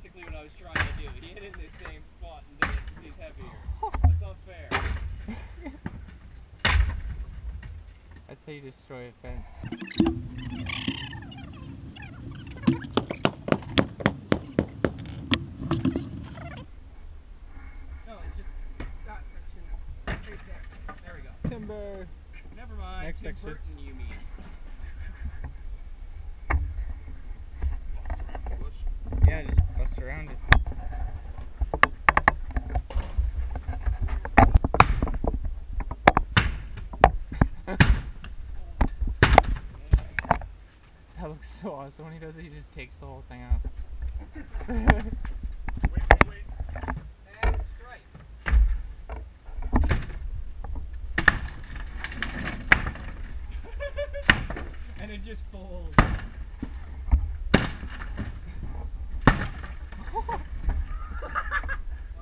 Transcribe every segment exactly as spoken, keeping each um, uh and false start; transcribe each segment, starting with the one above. basically what I was trying to do. He hit in the same spot and then he's heavier. That's unfair. That's how you destroy a fence. No, it's just that section right there. There we go. Timber. Never mind. Next Tim section. Burton, you mean. Yeah, just bust around it. That looks so awesome. When he does it, he just takes the whole thing out. Wait, wait, wait. And strike. And it just folds.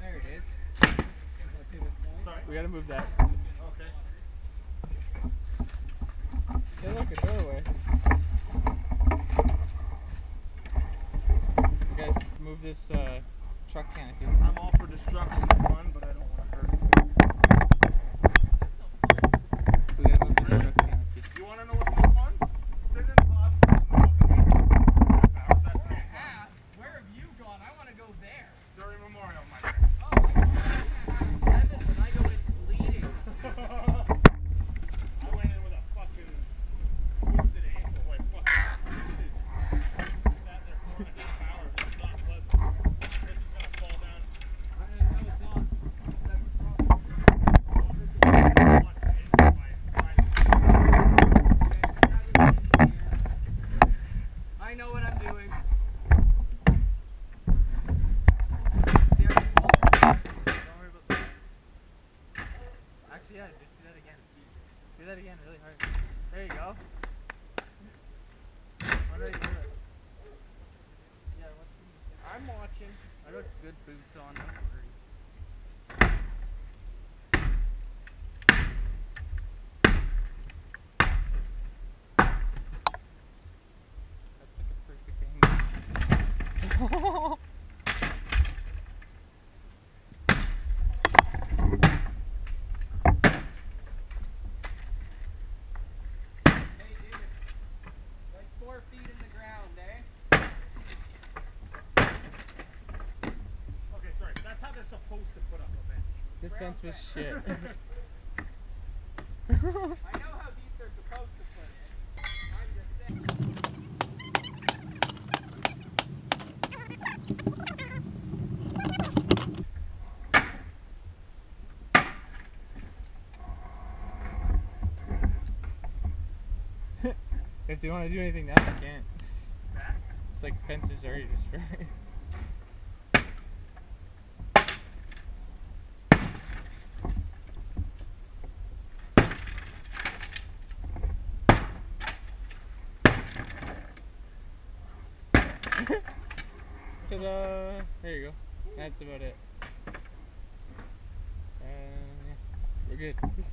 There it is. Sorry. We gotta move that. Okay. Hey, look, a doorway. We gotta move this uh, truck canopy. I'm all for destruction and fun, but I don't want to hurt it. We gotta move this really? truck canopy. You wanna know what's more fun? Sit in the hospital and walk in the house. That's not fun. Where have you gone? I wanna go there. Surrey Memorial, my friend. Yeah, just do that again. Do that again really hard. There you go. What are you doing? Yeah, what's the... I'm watching. I got good boots on. Don't worry. That's like a perfect angle. Supposed to put up a bench. This Brown fence was shit. I know how deep they're supposed to put it. I'm just saying. If they want to do anything now, they can't. It's like fences already destroyed. Ta-da! There you go. That's about it. Uh, yeah. We're good.